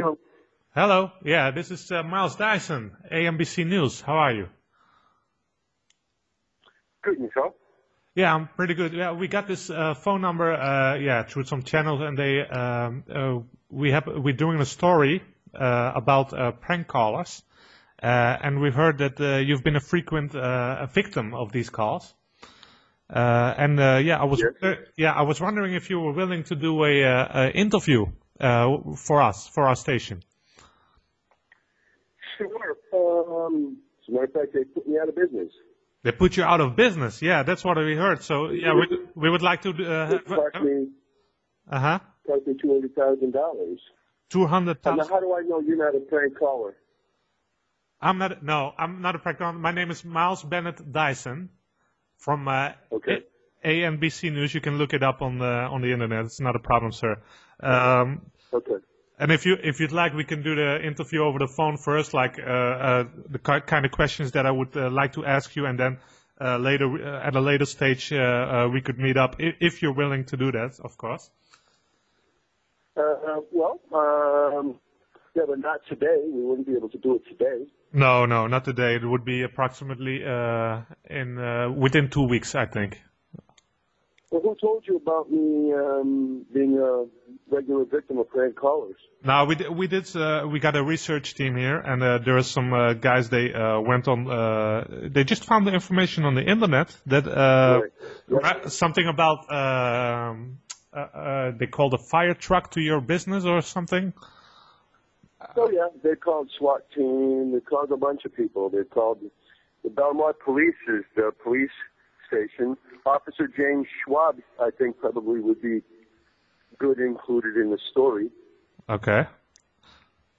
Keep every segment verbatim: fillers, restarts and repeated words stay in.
Hello. Hello. Yeah, this is uh, Miles Dyson, A N B C News. How are you? Good, and yourself? Yeah, I'm pretty good. Yeah, we got this uh, phone number, uh, yeah, through some channels, and they um, uh, we have we're doing a story uh, about uh, prank callers, uh, and we've heard that uh, you've been a frequent uh, a victim of these calls. Uh, and uh, yeah, I was yes. uh, yeah, I was wondering if you were willing to do a, uh, a interview uh, for us for our station. Sure. Um, as a matter of fact, they put me out of business. They put you out of business. Yeah, that's what we heard. So yeah, we we would like to. Uh, it cost me. Uh huh. Cost me two hundred thousand dollars. Two hundred thousand. How do I know you're not a prank caller? I'm not. No, I'm not a prank caller. My name is Miles Bennett Dyson. From uh, okay. A N B C News, you can look it up on the on the internet. It's not a problem, sir. Um, okay. And if you if you'd like, we can do the interview over the phone first, like uh, uh, the kind of questions that I would uh, like to ask you, and then uh, later uh, at a later stage uh, uh, we could meet up if, if you're willing to do that, of course. Uh, uh, well, um, yeah, but not today. We wouldn't be able to do it today. No, no, not today. It would be approximately uh, in uh, within two weeks, I think. Well, who told you about me um, being a regular victim of prank callers? No, we we did. Uh, we got a research team here, and uh, there are some uh, guys. They uh, went on. Uh, they just found the information on the internet that uh, right. Right. something about uh, uh, uh, they called a fire truck to your business or something. Oh yeah, they called SWAT team. They called a bunch of people. They called the Belmont police, is the police station. Officer James Schwab, I think, probably would be good included in the story. Okay.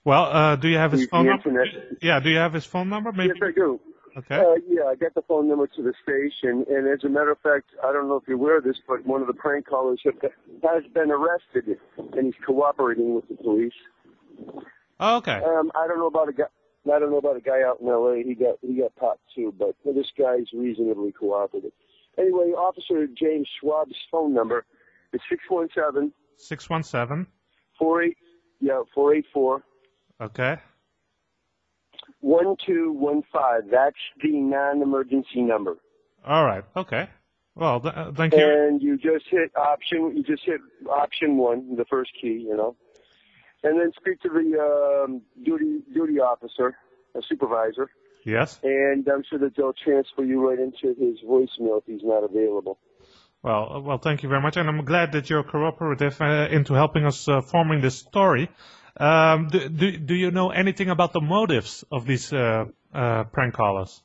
Well, uh, do you have his the, phone the number? Yeah, do you have his phone number? Maybe. Yes, I do. Okay. Uh, yeah, I got the phone number to the station, and as a matter of fact, I don't know if you're aware of this, but one of the prank callers has been arrested, and he's cooperating with the police. Oh, okay. Um, I don't know about a guy. I don't know about a guy out in L A He got he got popped too, but this guy's reasonably cooperative. Anyway, Officer James Schwab's phone number is six one seven. Six one seven. Four eight. Yeah, four eight four. Okay. One two one five. That's the non-emergency number. All right. Okay. Well, th thank you. And you just hit option. You just hit option one, the first key. You know. And then speak to the um, duty duty officer, a supervisor. Yes. And I'm sure that they'll transfer you right into his voicemail if he's not available. Well, well, thank you very much, and I'm glad that you're cooperative uh, into helping us uh, forming this story. Um, do, do do you know anything about the motives of these uh, uh, prank callers?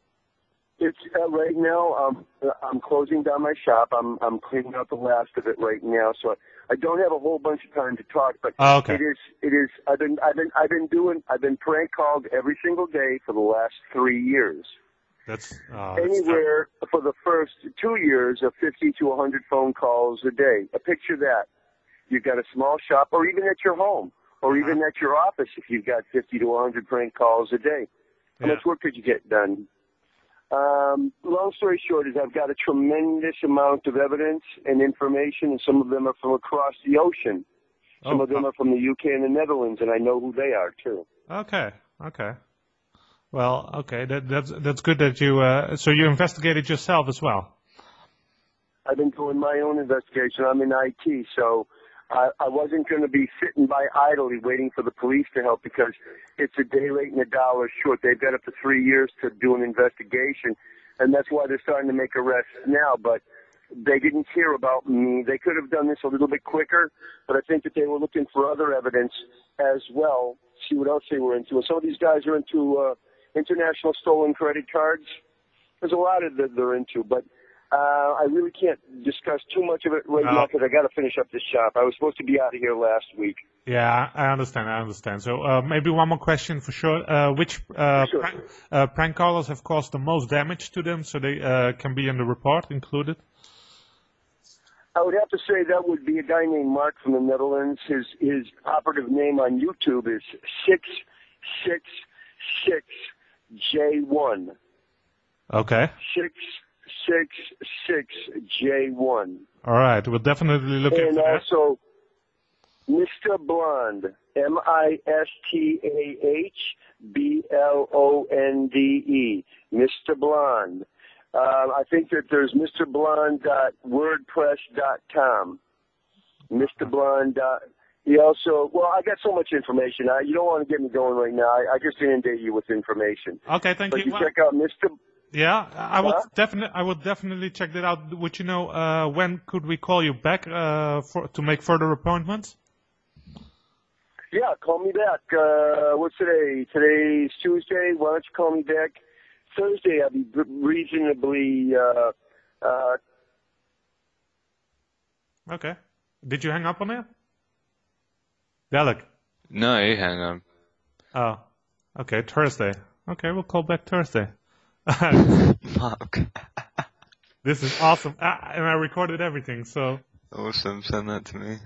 It's uh, right now. Um, I'm closing down my shop. I'm I'm cleaning out the last of it right now, so I, I don't have a whole bunch of time to talk. But oh, okay. it is it is. I've been I've been I've been doing I've been prank called every single day for the last three years. That's oh, anywhere that's for the first two years of fifty to a hundred phone calls a day. Picture that. You've got a small shop, or even at your home, or even uh-huh. at your office, if you've got fifty to a hundred prank calls a day. How yeah. much work could you get done? Um, long story short is I've got a tremendous amount of evidence and information, and some of them are from across the ocean. Some oh, of them oh. are from the U K and the Netherlands, and I know who they are, too. Okay, okay. Well, okay, that, that's, that's good that you... Uh, so you investigated yourself as well? I've been doing my own investigation. I'm in I T, so I, I wasn't going to be sitting by idly waiting for the police to help, because it's a day late and a dollar short. They've got up to three years to do an investigation, and that's why they're starting to make arrests now. But they didn't hear about me. They could have done this a little bit quicker, but I think that they were looking for other evidence as well, see what else they were into. And some of these guys are into uh, international stolen credit cards. There's a lot of that they're into, but... Uh, I really can't discuss too much of it right no. now, because I got to finish up this shop. I was supposed to be out of here last week. Yeah, I understand. I understand. So uh, maybe one more question for sure. Uh, which uh, sure. Prank, uh, prank callers have caused the most damage to them, so they uh, can be in the report included? I would have to say that would be a guy named Mark from the Netherlands. His his operative name on YouTube is six six six J one. Okay. Six. six six J one. All right, we'll definitely look at that. And also, Mistah Blonde. M I S T A H B L O N D E, Mistah Blonde. Uh, I think that there's Mistah Blonde dot wordpress dot com. Mistah Blonde. Uh, he also, well, I got so much information. I, you don't want to get me going right now. I, I just inundate you with information. Okay, thank but you. you well, check out Mistah. Yeah, I will huh? definitely. I will definitely check that out. Would you know uh, when could we call you back uh, for to make further appointments? Yeah, call me back. Uh, what's today? Today's Tuesday. Why don't you call me back Thursday? I'll be reasonably. Uh, uh... Okay. Did you hang up on it? Dalek? No, he hung up. Oh, okay. Thursday. Okay, we'll call back Thursday. Fuck. This is awesome, I, and I recorded everything. So awesome! Send that to me.